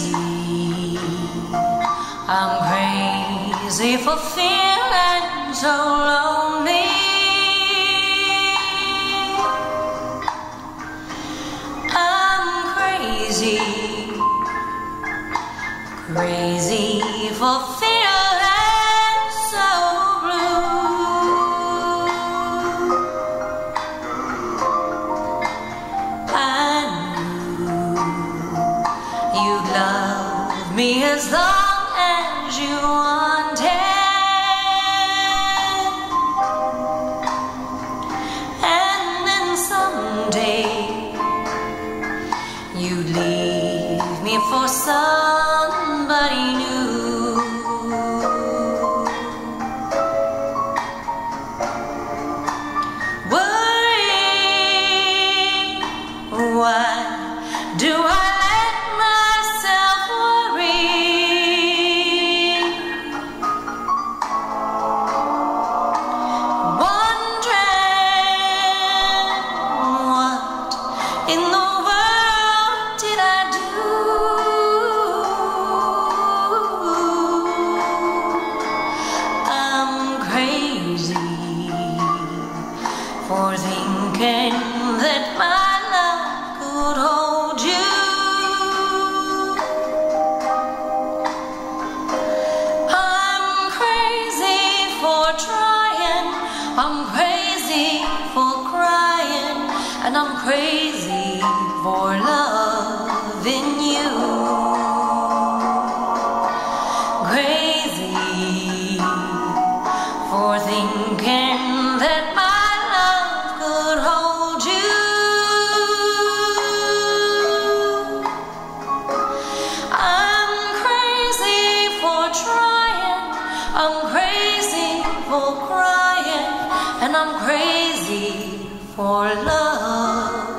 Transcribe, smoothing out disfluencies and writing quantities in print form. see. I'm crazy for feeling so lonely. I'm crazy, crazy for feeling so blue. I knew you'd love me as though you wanted, and then someday you'd leave me for somebody new. Worry, why do I let myself worry? For thinking that my love could hold you, I'm crazy for trying, I'm crazy for crying, and I'm crazy for loving you. Crazy for thinking that my I'm crazy for crying, and I'm crazy for love.